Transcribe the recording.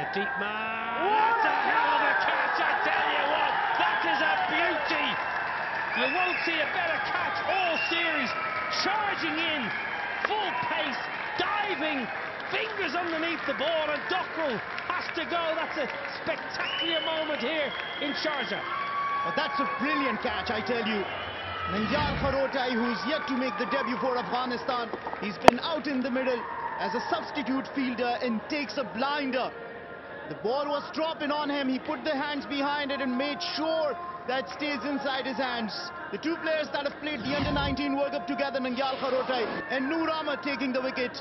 a deep man. What a hell of a catch, I tell you what. That is a beauty. You won't see a better catch all series. Charging in, full pace, diving, fingers underneath the ball, and Dockrell has to go. That's a spectacular moment here in Sharjah. Well, that's a brilliant catch, I tell you. Nangyal Kharoti, who's yet to make the debut for Afghanistan, he's been out in the middle as a substitute fielder and takes a blinder. The ball was dropping on him. He put the hands behind it and made sure that stays inside his hands. The two players that have played the under-19 World Cup together, Nangyal Kharoti and Noorama, taking the wicket.